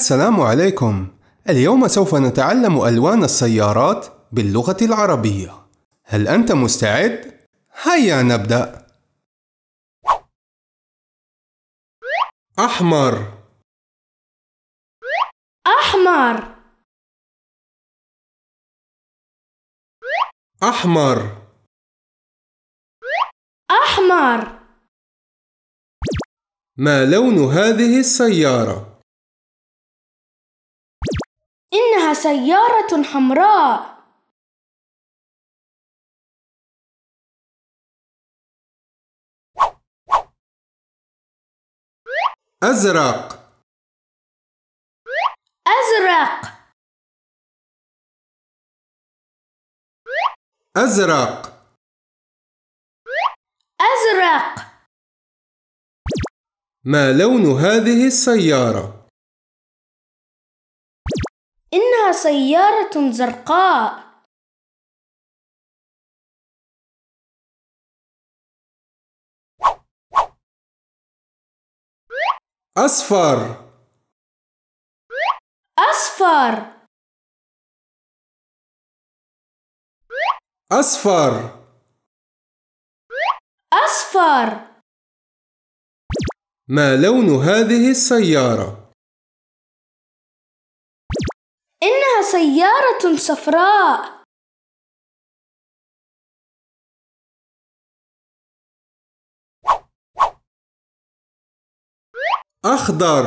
السلام عليكم. اليوم سوف نتعلم ألوان السيارات باللغة العربية. هل أنت مستعد؟ هيا نبدأ. أحمر أحمر أحمر أحمر. ما لون هذه السيارة؟ إنها سيارة حمراء. أزرق أزرق أزرق أزرق. ما لون هذه السيارة؟ إنها سيارة زرقاء. أصفر أصفر أصفر أصفر. ما لون هذه السيارة؟ إنها سيارة صفراء. أخضر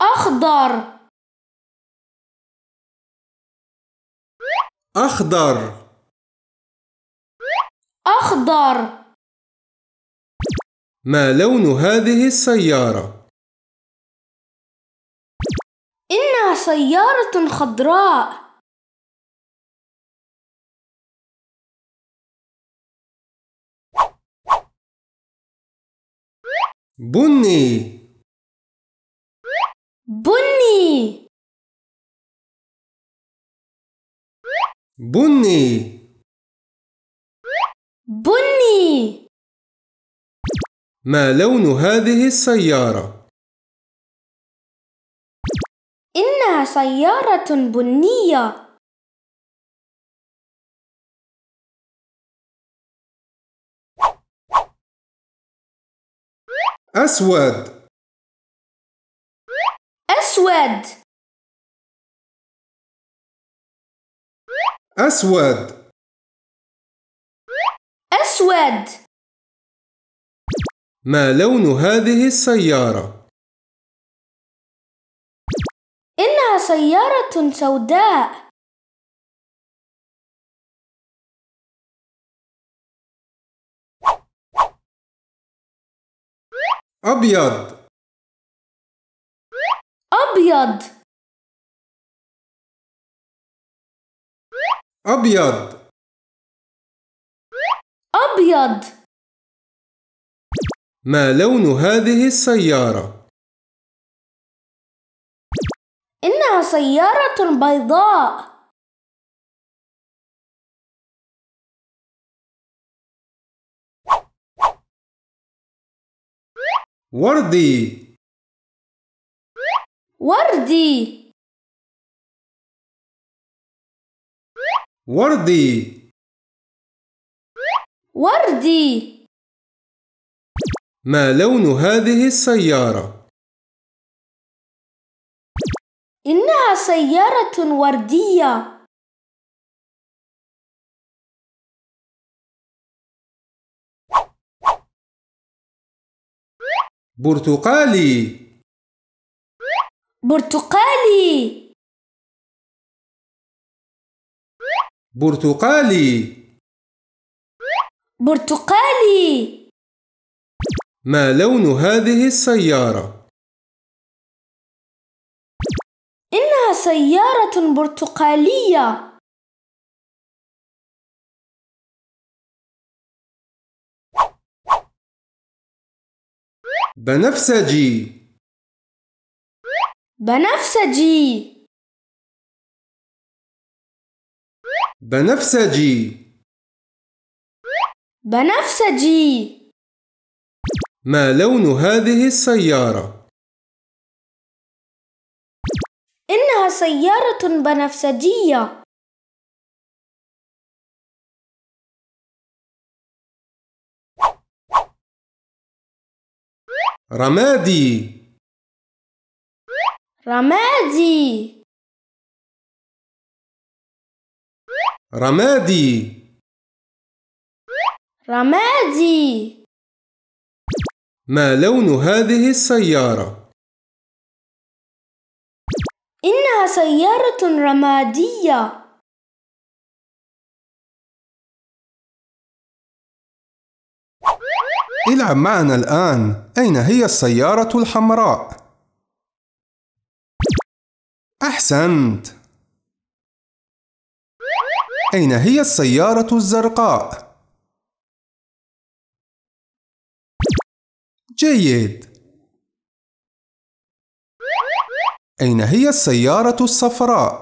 أخضر أخضر أخضر. ما لون هذه السيارة؟ إنها سيارة خضراء. بني بني بني بني. ما لون هذه السيارة؟ إنها سيارة بنية. أسود أسود أسود أسود. ما لون هذه السيارة؟ إنها سيارة سوداء. أبيض أبيض أبيض أبيض. ما لون هذه السيارة؟ إنها سيارة بيضاء. وردي وردي وردي وردي. ما لون هذه السيارة؟ إنها سيارة وردية. برتقالي برتقالي برتقالي برتقالي. ما لون هذه السيارة؟ إنها سيارة برتقالية. بنفسجي بنفسجي بنفسجي بنفسجي. ما لون هذه السيارة؟ إنها سيارة بنفسجية. رمادي رمادي رمادي رمادي. ما لون هذه السيارة؟ إنها سيارة رمادية. العب معنا الآن. أين هي السيارة الحمراء؟ أحسنت. أين هي السيارة الزرقاء؟ جيد. أين هي السيارة الصفراء؟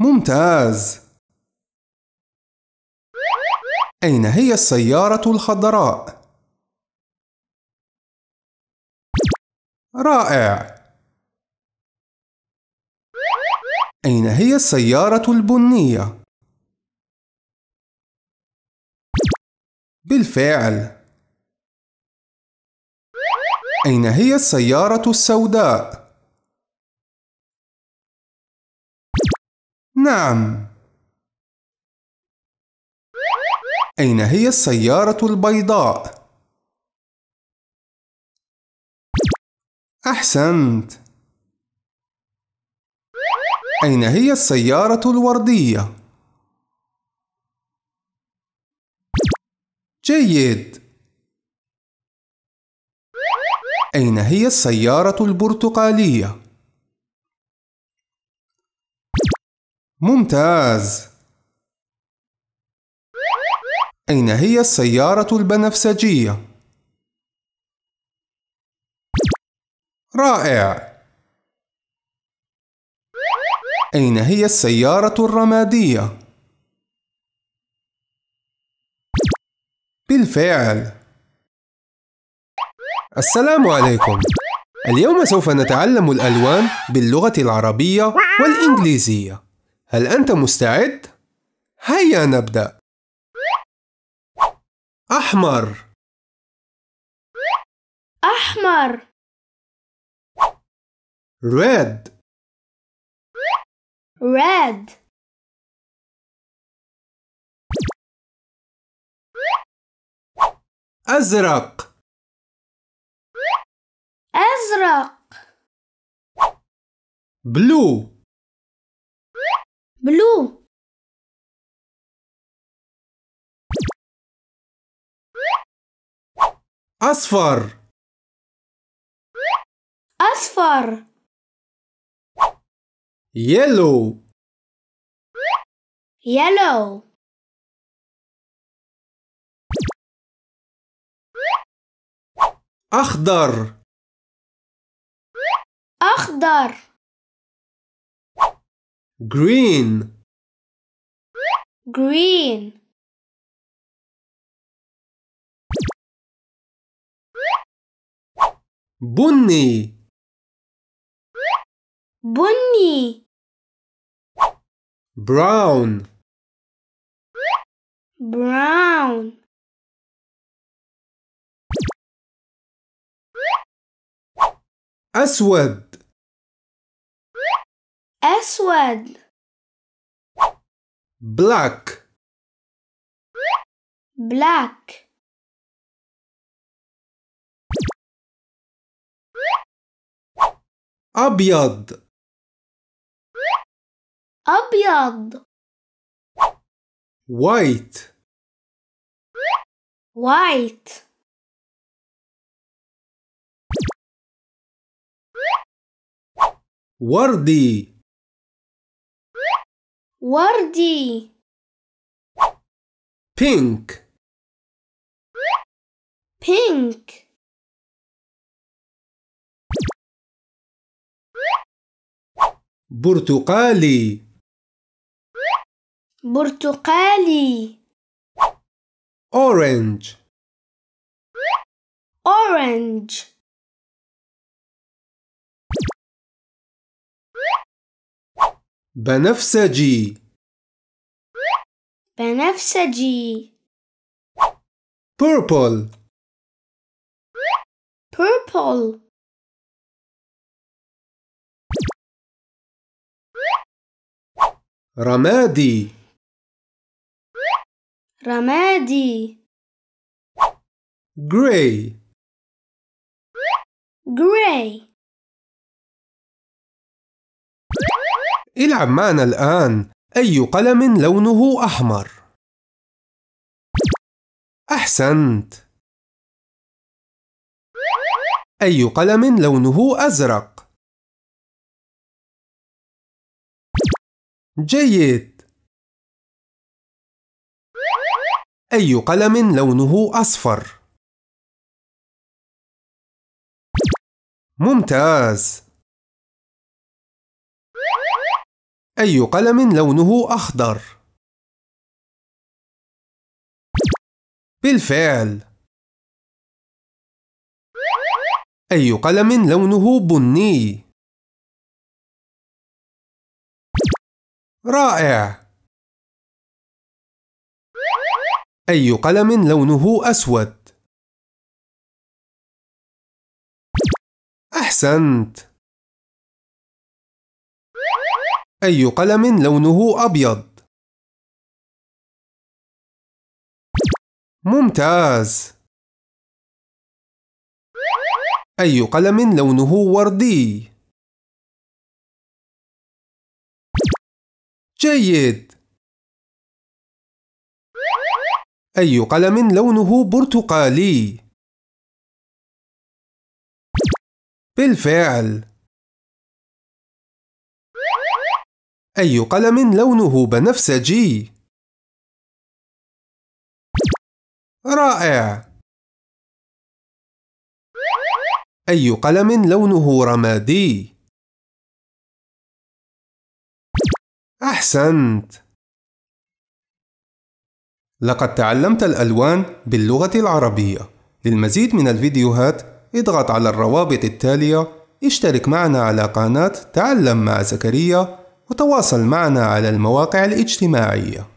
ممتاز. أين هي السيارة الخضراء؟ رائع. أين هي السيارة البنية؟ بالفعل. أين هي السيارة السوداء؟ نعم. أين هي السيارة البيضاء؟ أحسنت. أين هي السيارة الوردية؟ جيد. أين هي السيارة البرتقالية؟ ممتاز. أين هي السيارة البنفسجية؟ رائع. أين هي السيارة الرمادية؟ بالفعل. السلام عليكم. اليوم سوف نتعلم الألوان باللغة العربية والإنجليزية. هل أنت مستعد؟ هيا نبدأ. أحمر أحمر. Red Red. أزرق أزرق. Blue Blue. أصفر أصفر. Yellow Yellow. أخضر أخضر. Green Green. بني بني. براون براون. أسود أسود. بلاك بلاك. أبيض أبيض. White White. وردي وردي. Pink Pink. برتقالي برتقالي. Orange Orange. بنفسجي بنفسجي purple purple رمادي رمادي gray gray العب معنا الآن. أي قلم لونه أحمر؟ أحسنت. أي قلم لونه أزرق؟ جيد. أي قلم لونه أصفر؟ ممتاز. أي قلم لونه أخضر؟ بالفعل. أي قلم لونه بني؟ رائع. أي قلم لونه أسود؟ أحسنت. أي قلم لونه أبيض؟ ممتاز. أي قلم لونه وردي؟ جيد. أي قلم لونه برتقالي؟ بالفعل. أي قلم لونه بنفسجي؟ رائع. أي قلم لونه رمادي؟ أحسنت. لقد تعلمت الألوان باللغة العربية. للمزيد من الفيديوهات اضغط على الروابط التالية. اشترك معنا على قناة تعلم مع زكريا، وتواصل معنا على المواقع الاجتماعية.